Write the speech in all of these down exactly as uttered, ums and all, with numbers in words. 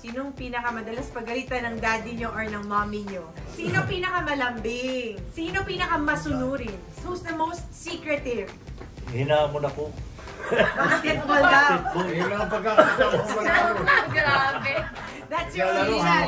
Sinong pinakamadalas pagalitan ng daddy nyo or ng mommy nyo? Sino pinakamalambing? Sino pinakamasunurin? Who's the most secretive? Hinaan mo na po. Basketball daw. Yun ang pagkakataon. Grabe. That's your reason.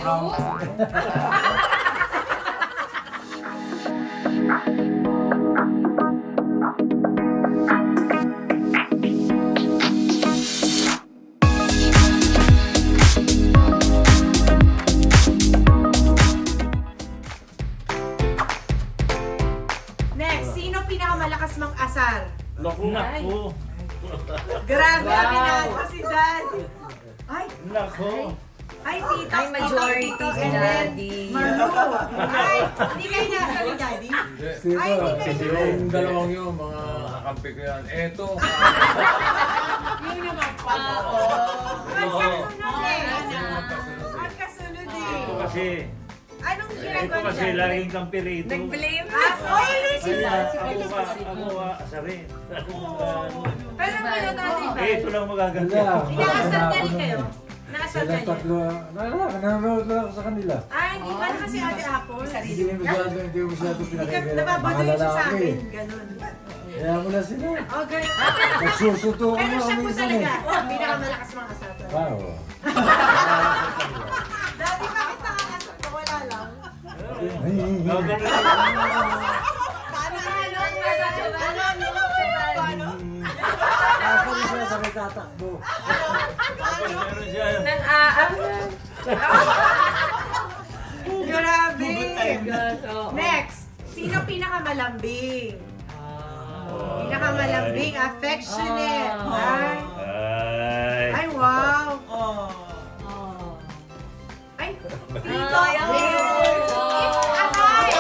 Next, sino pinakamalakas mang asar? Naku. Naku. Grabe, aminado wow. Si Daddy. Ay, nako. Ay, tita. Ay, majority si Daddy. Maru. Ay, hindi kayo niya sabi, Daddy? Ay, hindi kayo niya. Yung dalawang yung mga kakampi ko yan. Eto. Yung naman pa. Magkasunod eh. Magkasunod eh. Ito kasi. Anong ginagawa niya? Ito kasi laging kampi rito. Nag-blame? Ah, oily sila. Ako pa, ako pa, asarin. Ako pa. Pero wala natin ba? Eh, ito lang magaganda. Inaasal na rin kayo? Naasal na rin? Nanonood lang ako sa kanila. Ah, hindi ba na kasi Ate Apple? Hindi ko masyado, hindi ko masyado pinakailan. Nababadoy siya sa akin, ganun. Kaya mo na sila. Okay. Nagsusuto ko na. Pero siya po talaga, pinakamalakas mga kasata. Wow. Dati bakit nakakasal ko? Wala lang. Tatakbo. Nang-aasal. Grabe. Next, sino pinakamalambing? Pinakamalambing, affectionate. Ay, wow. Ay, Tito. It's Atay.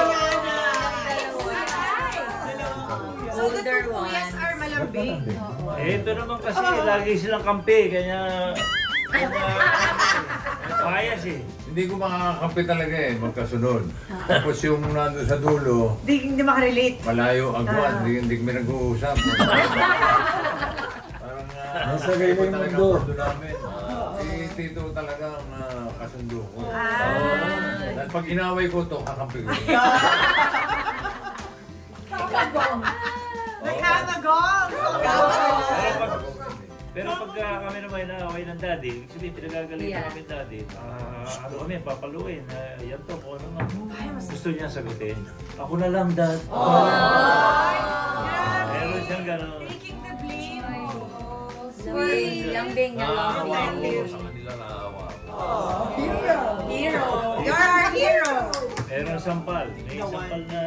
So the two kuyas are malambing? Eh, ito naman kasi, oh. Lagi silang kampi, kanya... Payas eh. Hindi ko makakampi talaga eh, magkasunod. Tapos yung nandun sa dulo... Hindi, hindi makarelate. Malayo, agwan, hindi, hindi kami nag-uusap. Parang... Uh, Nasagay mo yung mundo. Si Tito talaga ang uh, kasundo ko. Ah. So, at pag inaway ko ito, kakampi ko. Nagkakagong! Pero pagka kami naman na-away ng daddy, ibig sabihin, pinagagalitan kami daddy, ano kami, papaluin, yan to, kung ano nga. Gusto niya sagutin, ako na lang, dad. Meron siyang gano'n. Taking the blame. Sweet. Lambing, lambing. Sa kanila naawa. Hero. Hero. You are our hero. Meron sampal. May sampal na...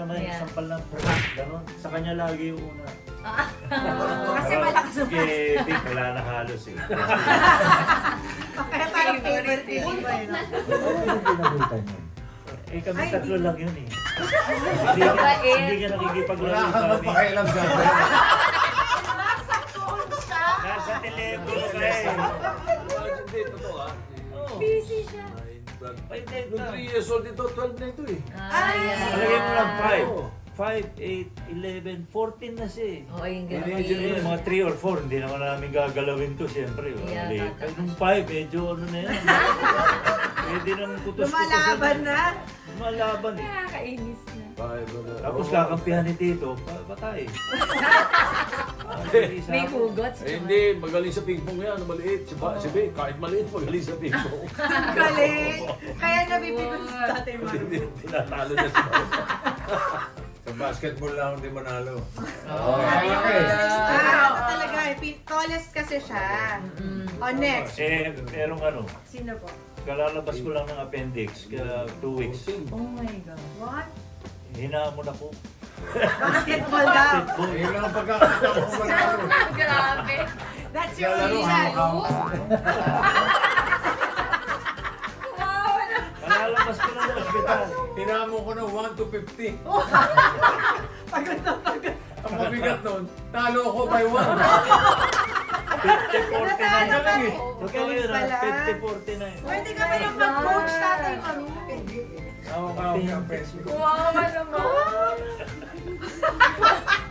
naman yung sampal ng prank, gano'n. Sa kanya lagi yung una. Kasi malakas ang prank. Eh, di, wala na halos eh. Kaya parang favorite eh. Eh, kami tatlo lang yun eh. Hindi niya nakikipaglaro sa amin. Wala kang magpakailam sa amin. Nasa phone siya. Nasa telepono ka eh. Hindi, totoo ah. Busy siya. Noong three years old dito, twelve na ito eh. Ay! Alagay mo lang five, five, eight, eleven, fourteen na siya eh. Oo, yung gano'n. Mga three or four, hindi naman namin gagalawin ito siyempre. Kahit yung five, medyo ano na yan. Pwede nang kutos-kutos. Lumalaban na? Lumalaban eh. Nakakainis na. Tapos kakampihan ni Tito, patay. May hugot siya. Hindi, magaling sa pingpong yan, maliit. Si Be, kahit maliit, magaling sa pingpong. Galing! Kaya nabibigot sa Tatay Maru. Tinatalo niya sa Maru. Sa basketball lang, hindi manalo. Okay. Ito talaga, tallest kasi siya. O, next. Eh, merong ano? Sino po? Kalalabas ko lang ng appendix, two weeks. Oh my God. What? Hinaan mo na po. Basketball daw. Yun lang ang pagkakataon ko maglaro. Grabe. That's your reason. Wow. Nalalabas ko na ng ospital. Hinaan mo ko na one to fifty. Pagod na pagod. Ang mabigat nun, talo ko by one. fifty forty na lang eh. Huwag ka yun ha, fifty forty na yun. Pwede ka ba yung mag-coach Tatay Maru? Wow, ano mo?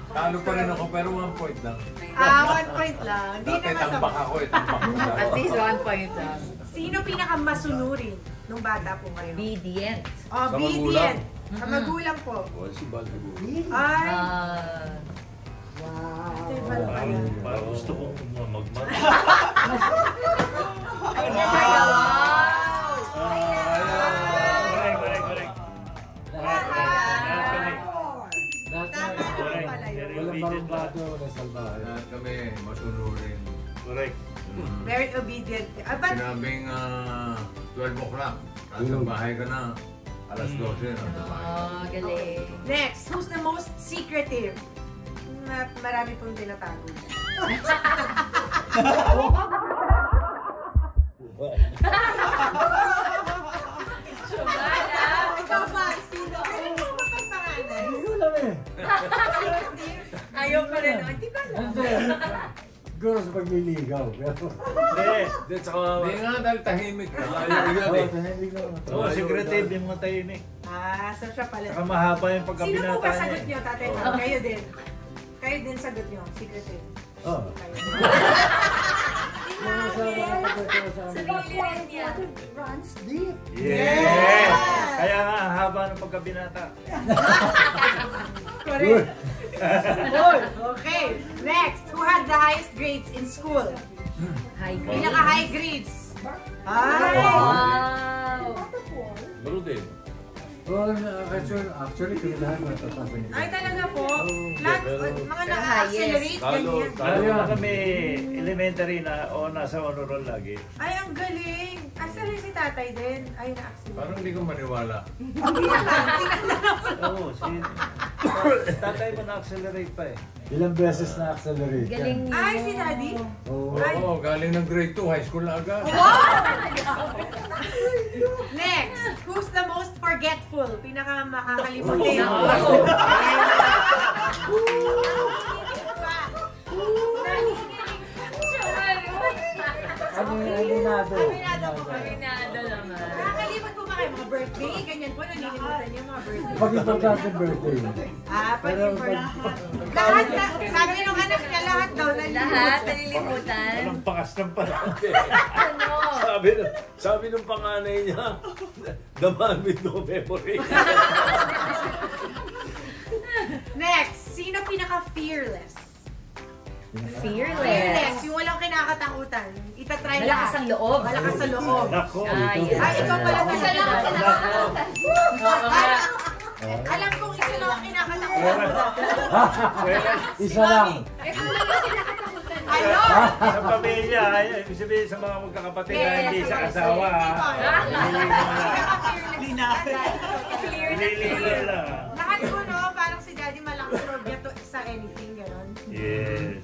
Talo pa rin ako, pero one point lang. Ah, one point lang. Hindi naman sa... Tambak ako eh, tambak ko lang. At least one point lang. Sino pinakamasunurin nung bata po kayo? Obedient. Obedient. Sa magulang po. Well, si Bal Magulang. Ay! Wow. Parang gusto kong magmag. Ay, nalayaw! Parang plato na salbahan. Lahat kami, masunurin. Correct. Very obedient. Sinabing twelve o'clock, nasa bahay ka na, alas dose nasa bahay. Oo, galing. Next, who's the most secretive? Marami pong tinatago. Sumala! Ikaw ba? Sino? Kailan mo ba pagpanganay? Hindi lang eh. Secretive? Ayaw pa rin. Hindi ba lang? Siguro sa pagliligaw. Hindi. Hindi nga dahil tahimik na. Tahimik na. Oo, secretive yung mga tahimik. Ah, so siya pala. Saka mahaba yung pagkapinata niya. Sino po ba sagot niyo, Tatay Maru? Kayo din. Kayo din sagot niyo, secretive. Oo. Hindi nga din. Sarili rin niya. Runs deep. Yes! Kaya nga, haba ng pagkapinata. Correct. Okay, next. Who had the highest grades in school? High grades. Pinaka-high grades. Ay! Wow! Baro din. Actually, kaya lahat matatapan nila. Ay, talaga po? Lahat, mga na-accelerate, ganyan. Lalo na kami elementary na o nasa honorol lagi. Ay, ang galing! Actually, si tatay din. Ay, na-accelerate. Parang hindi ko maniwala. Hindi na lang. Oo, si... Tatay mo na-accelerate pa eh. Ilang beses na-accelerate ka. Galing niyo. Ay, si Daddy? Oo, galing ng grade two. High school na agad. Wow! Next, who's the most forgetful? Pinaka-makakalimutin. Ako! Aminado. Aminado ko pa. Aminado naman. Nakakalimut po ba kayo? Mga birthday? Ganyan po, nanilimutan niyo mga birthday. Pag-importante birthday. Ah, pag-importante. Lahat na, sabi nung anak niya, lahat daw nanilimutan. Lahat, nanilimutan. Anong pangas ng panahon eh. Ano? Sabi nung panganay niya, the man with no memory. Next, sino pinaka-fearless? Fearless. Fearless. Yung walang kinakatakutan. Itatry lang. Malakas ang loob. Malakas ang loob. Ay, ikaw pala kasi lang ang kinakatakutan. Alam kong isa lang ang kinakatakutan. Isa lang. Isa lang ang kinakatakutan. Ano? Sa pamilya, ibig sabihin sa mga magkakapatid na hindi sa asawa. Fearless. Lahat ko no, parang si Daddy malakas loob niya to sa anything. Yes.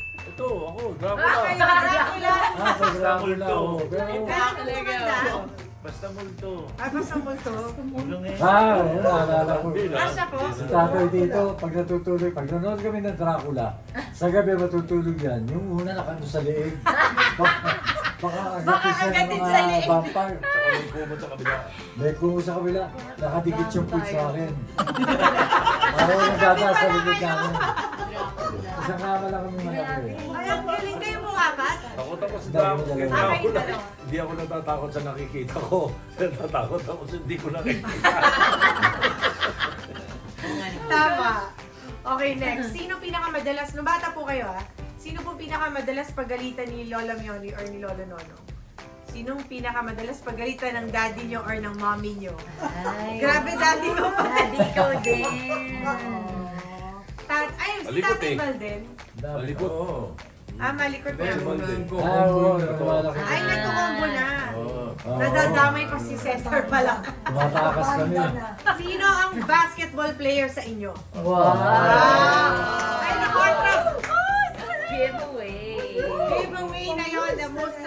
Ito, ako, Dracula. Ah, kayo, Dracula. Ah, sa Dracula. Basta multo. Ah, basta multo. Ah, yun, naalala ko. Si tatay dito, pag natutulog, pag nanood kami ng Dracula, sa gabi matutulog yan, yung una nakano sa leeg. Baka agatin sa leeg. May kumot sa kabila. May kumot sa kabila. Nakadikit yung put sa akin. Ako nagdadaas sa ligid namin. Isang kama lang kami malaki. Ay, ang galing kayo mga kat? Takot ako sa Dracula. Hindi ako natatakot sa nakikita ko. Natatakot ako sa hindi ko nakikita. Tama. Okay, next. Sino pinakamadalas? Nung bata po kayo ha? Sino po pinakamadalas paggalitan ni Lola Mioni or ni Lola Nono? Sinong pinakamadalas paggalitan ng daddy nyo or ng mommy nyo? Ay, grabe, daddy ko pa. Daddy ko din. Ay, si Tatay Bal din. Malikot. Ah, malikot na. Ay, nagkukumbo na. Nadadamay pa si Cesar pala. Tumatakas kami. Sino ang basketball player sa inyo? Wow! Ay, na-contract! giveaway. Giveaway na yun, the most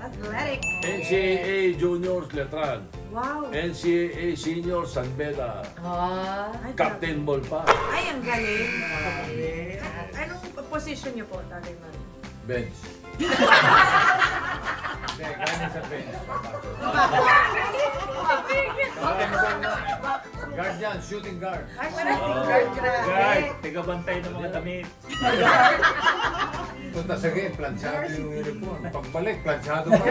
athletic. N C A A Juniors, Letran. Wow. N C A A Seniors, San Beda. Ah. Captain Ball pa. Ay, ang galing. Anong position niyo po, Tatay Maru? Bench. Hindi, galing sa bench. Guard yan, shooting guard. Ah, shooting guard. Guard, tigabantay ng mga damit. Punta sa game, planchado yung uniform. Pagbalik, planchado pa.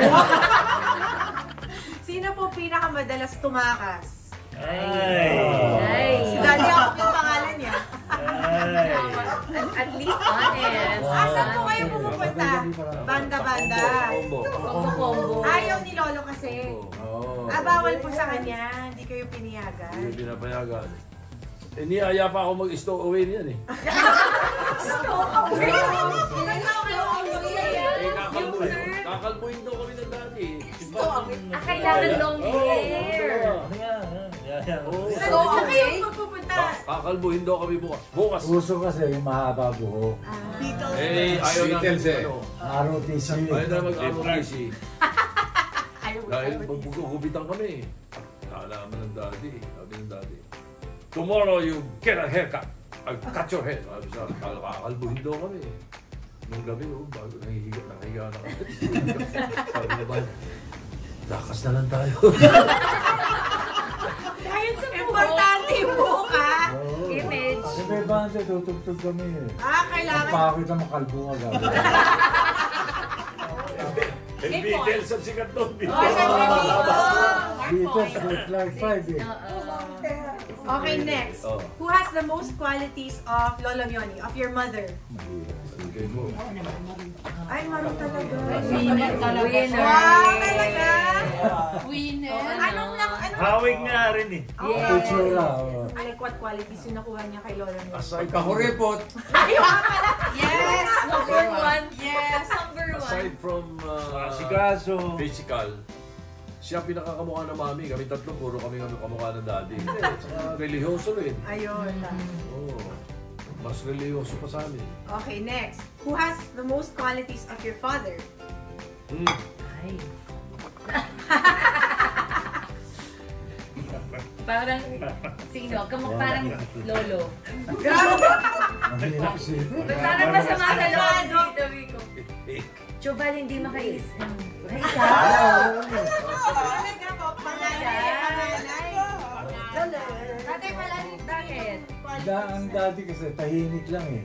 Sino po pinakamadalas tumakas? Ay! Ay! Si Daddy ako yung pangalan niya. Ay! At least honest. Asan po kayo pumupunta? Banda-banda. Combo-combo. Ayaw ni Lolo kasi. Ah, bawal po sa kanya. Hindi kayo piniyagan. Hindi pinapayagan. Eh, niyaya pa ako mag-stow away niyan eh. Stow away? Saan ako kayo mag-stow away? Kakalbuhin. Kakalbuhin daw kami ng dati. Stow away? Ah, kailangan long hair. Saan ka kayo magpupunta? Kakalbuhin daw kami bukas. Bukas. Puso kasi yung mahaba buho. Beatles. Eh, ayaw na mag-ano. R O T C. Ayaw na mag-R O T C. Dahil magbugubitan kami eh. Naalaman ng dati. Sabi ng dati. Tomorrow you get a haircut. I'll cut your head. Sabi siya, kakakalbuhin daw kami. Nung gabi, oh, bago nangihiga, nakahiga na kami. Sabi naman, lakas na lang tayo. Dahil sa importante po ka. Image. Sabi ba, tutugtog kami eh. Ah, kailangan. Ang pakit na makalbo ka gabi. May Beatles ang sikat doon. Beatles, with like five eh. Okay, next. Who has the most qualities of Lola Mioni, of your mother? Ay, Maru talaga. Winner talaga. Wow, talaga. Winner. Anong lang, anong? Hawig nga rin eh. Ay, what qualities yung nakuha niya kay Lola Mioni? Aside from... Kahuripot. Ayaw ka pala. Yes, number one. Yes, number one. Aside from... Sikaso. Physical. Siya pinakakamukha na mami. Kami tatlo, puro kami kamukha ng daddy. Religyoso rin. Ayun. Oo. Mas religyoso pa sa amin. Okay, next. Who has the most qualities of your father? Hmm. Ay. Parang, sino? Kamukha parang lolo. Grabe! Parang masama sa lolo. Chobal, hindi makaisip. Ay, ikaw! Talaga po, pangalay, pangalay. Tatay pala rin, bakit? Ang dati kasi, tahimik lang eh.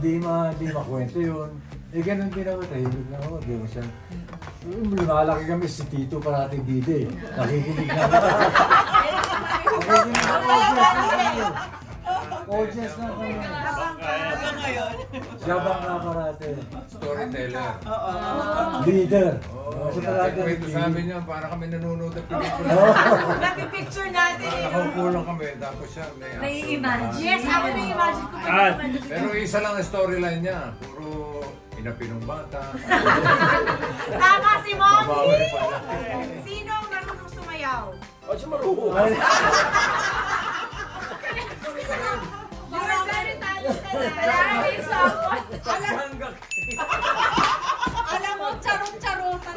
Hindi makwento yun. Eh, ganun din ako, tahimik lang ako. Di mo siya. Lumalaki kami si Tito parating dito eh. Nakikinig na ako. Nakikinig na ako. Audience na kami. Habang ngayon. Habang nga parate. Storyteller. Leader. Kasi parate. Sabi niya, para kami nanonood at pelikula. Napipicture natin. Nakaupo lang kami, tapos siya. Nai-imagine. Yes, ako na-imagine ko pa. Pero isa lang storyline niya. Puro inapinong bata. Tama si Mommy! Sino ang marunong sumayaw? O, siya marunong. Alam mo, charot-charotan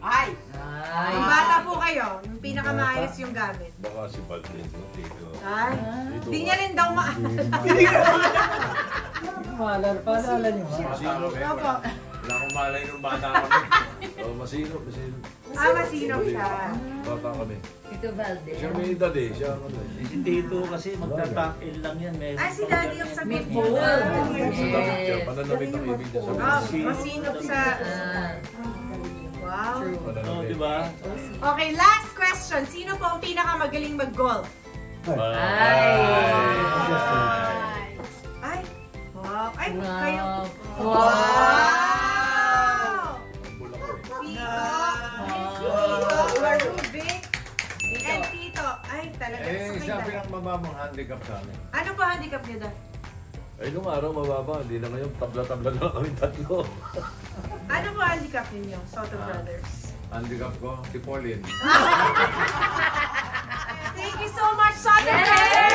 Ay! Ay! Kung bata po kayo, yung pinakamayos yung gamit. Baka si Baldwin, no? Dito. Ay? Di niya rin daw maalala. Hindi niya maalala. Hindi niya maalala. Paalala niyo ha? Masinop eh. Wala akong maalala yung bata kami. Masinop, masinop. Ah, masinop siya. Bata kami. Tito Valdez. Siya may edad eh. Si Tito kasi magta-tack-in lang yan. Ah, si Daddy yung sagot niya. Yes. Pananamit ang ibig niya sa mga. Masinop sa... Wow. Oh, diba? Okay, last question. Sino po ang pinakamagaling mag-golf? Ay! Ay! Wow! Ay! Kayo! Wow! Tito! Tito! Marubik! And Tito! Ay! talaga. Eh, isa pinakamababang handicap namin. Ano ba handicap niya dahil? Eh, nung araw mababa. Hindi na ngayon, tabla-tabla na lang kami tatlo. Ano ba handicap ninyo, Sotto ah, Brothers? Handicap ko, si Pauline. Thank you so much, Sotto Brothers!